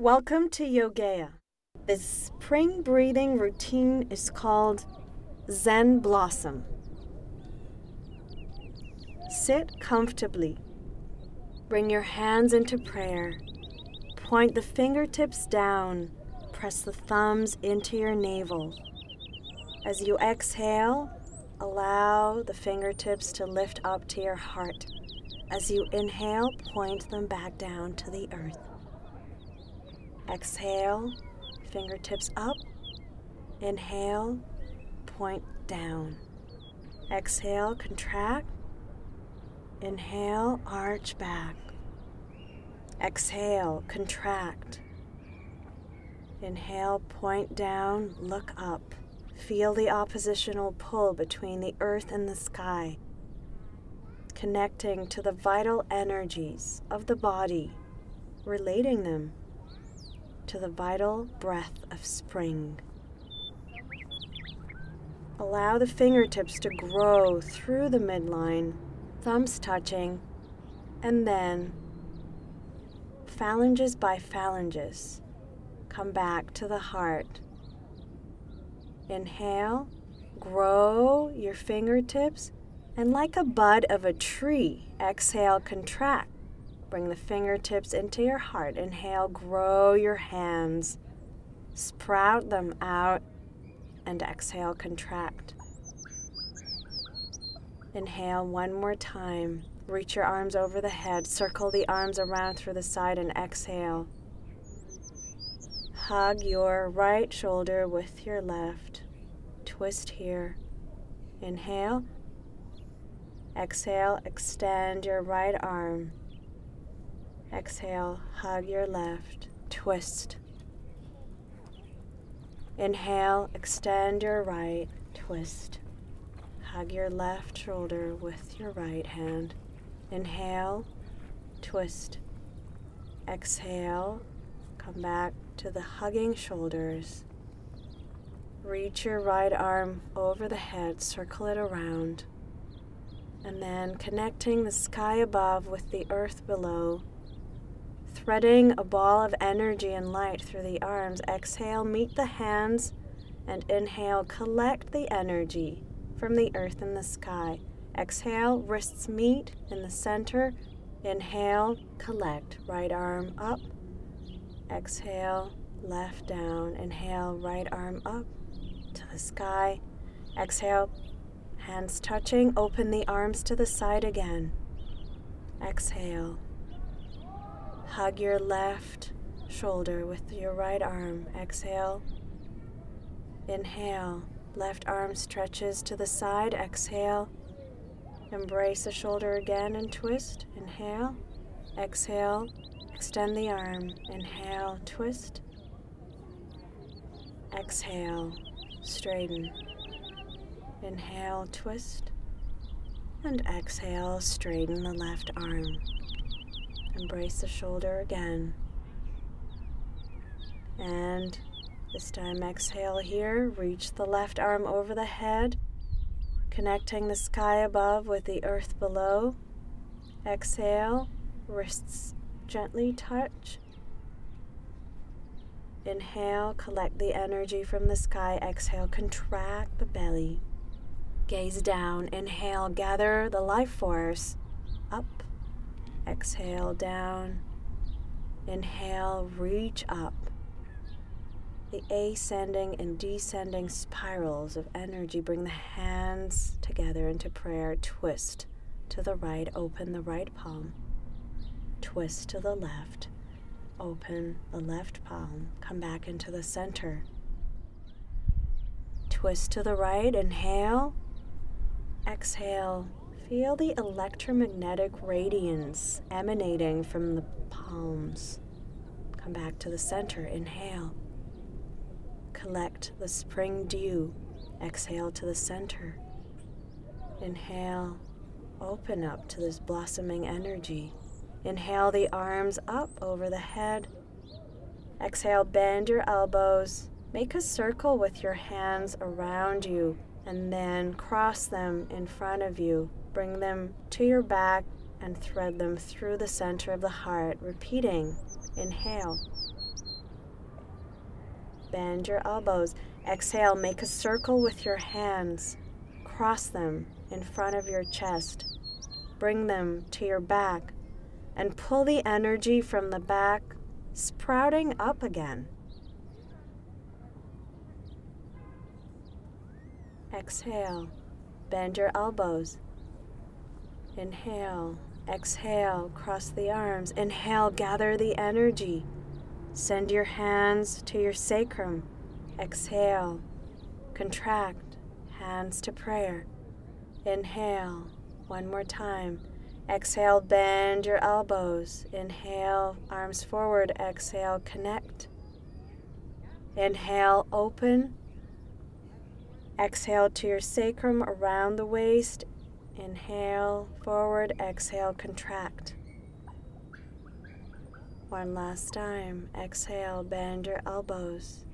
Welcome to Yogea. This spring breathing routine is called Zen Blossom. Sit comfortably. Bring your hands into prayer. Point the fingertips down. Press the thumbs into your navel. As you exhale, allow the fingertips to lift up to your heart. As you inhale, point them back down to the earth. Exhale, fingertips up. Inhale, point down. Exhale, contract. Inhale, arch back. Exhale, contract. Inhale, point down, look up. Feel the oppositional pull between the earth and the sky, connecting to the vital energies of the body, relating them to the vital breath of spring. Allow the fingertips to grow through the midline, thumbs touching, and then phalanges by phalanges, come back to the heart. Inhale, grow your fingertips, and like a bud of a tree, exhale, contract. Bring the fingertips into your heart. Inhale, grow your hands, sprout them out, and exhale, contract. Inhale one more time. Reach your arms over the head. Circle the arms around through the side and exhale. Hug your right shoulder with your left. Twist here. Inhale. Exhale, extend your right arm. Exhale, hug your left. Twist. Inhale, extend your right. Twist. Hug your left shoulder with your right hand. Inhale, twist. Exhale, come back to the hugging shoulders. Reach your right arm over the head, circle it around, and then connecting the sky above with the earth below, threading a ball of energy and light through the arms. Exhale, meet the hands, and inhale, collect the energy from the earth and the sky. Exhale, wrists meet in the center. Inhale, collect, right arm up. Exhale, left down. Inhale, right arm up to the sky. Exhale, hands touching. Open the arms to the side again. Exhale. Hug your left shoulder with your right arm. Exhale. Inhale. Left arm stretches to the side. Exhale. Embrace the shoulder again and twist. Inhale. Exhale. Extend the arm. Inhale, twist. Exhale, straighten. Inhale, twist. And exhale, straighten the left arm. Embrace the shoulder again. And this time, exhale here. Reach the left arm over the head, connecting the sky above with the earth below. Exhale, wrists gently touch. Inhale, collect the energy from the sky. Exhale, contract the belly. Gaze down. Inhale, gather the life force up. Exhale, down. Inhale, reach up. The ascending and descending spirals of energy. Bring the hands together into prayer. Twist to the right. Open the right palm. Twist to the left, open the left palm, come back into the center. Twist to the right, inhale, exhale. Feel the electromagnetic radiance emanating from the palms. Come back to the center, inhale. Collect the spring dew, exhale to the center. Inhale, open up to this blossoming energy. Inhale the arms up over the head. Exhale, bend your elbows. Make a circle with your hands around you and then cross them in front of you. Bring them to your back and thread them through the center of the heart, repeating. Inhale, Bend your elbows. Exhale, make a circle with your hands. Cross them in front of your chest. Bring them to your back and pull the energy from the back, sprouting up again. Exhale, bend your elbows. Inhale, exhale, cross the arms. Inhale, gather the energy. Send your hands to your sacrum. Exhale, contract, hands to prayer. Inhale, one more time. Exhale, bend your elbows. Inhale, arms forward. Exhale, connect. Inhale, open. Exhale to your sacrum around the waist. Inhale, forward. Exhale, contract. One last time. Exhale, bend your elbows.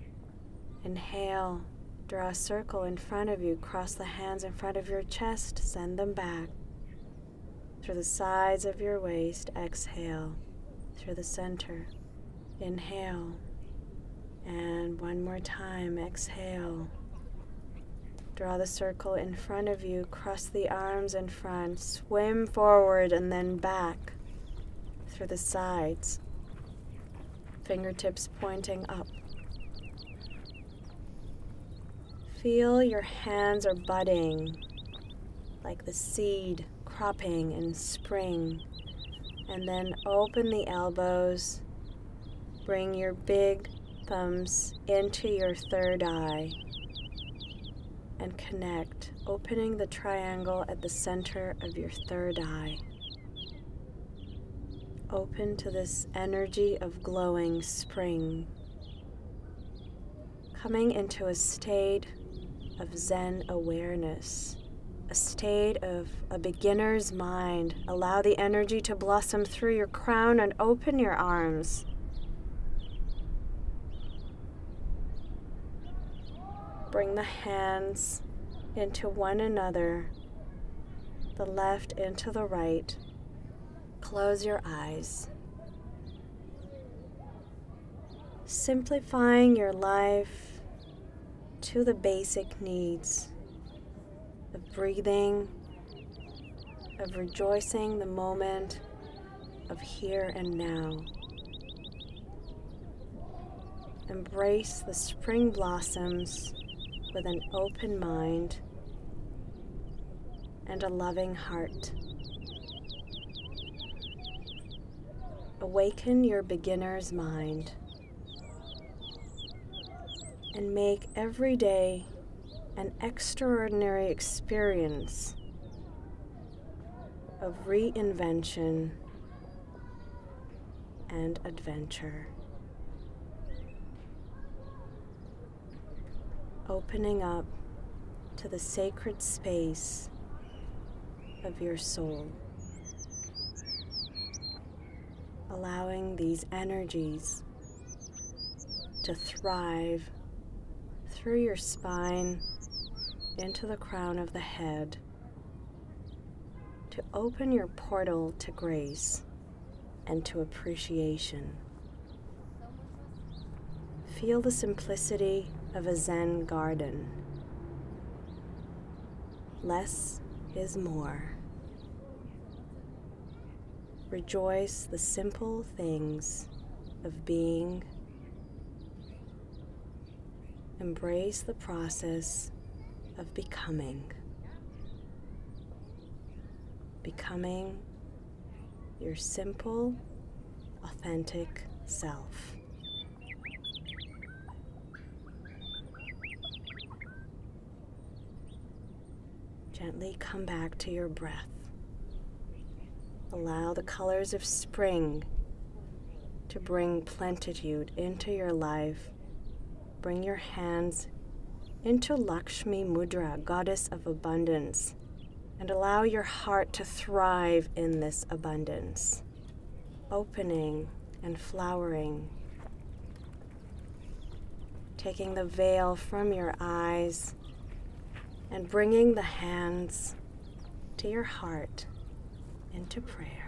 Inhale, draw a circle in front of you. Cross the hands in front of your chest. Send them back. Through the sides of your waist. Exhale, through the center. Inhale. And one more time. Exhale. Draw the circle in front of you. Cross the arms in front. Swim forward and then back. Through the sides, fingertips pointing up. Feel your hands are budding like the seed cropping in spring, and then open the elbows. Bring your big thumbs into your third eye and connect, opening the triangle at the center of your third eye. Open to this energy of glowing spring, coming into a state of Zen awareness, a state of a beginner's mind. Allow the energy to blossom through your crown and open your arms. Bring the hands into one another, the left into the right. Close your eyes. Simplifying your life to the basic needs of breathing, of rejoicing the moment, of here and now. Embrace the spring blossoms with an open mind and a loving heart. Awaken your beginner's mind and make every day an extraordinary experience of reinvention and adventure. Opening up to the sacred space of your soul. Allowing these energies to thrive through your spine into the crown of the head to open your portal to grace and to appreciation. Feel the simplicity of a Zen garden. Less is more. Rejoice the simple things of being. Embrace the process of becoming. Becoming your simple, authentic self. Gently come back to your breath. Allow the colors of spring to bring plenitude into your life. Bring your hands into Lakshmi Mudra, Goddess of Abundance, and allow your heart to thrive in this abundance, opening and flowering, taking the veil from your eyes and bringing the hands to your heart. Into prayer.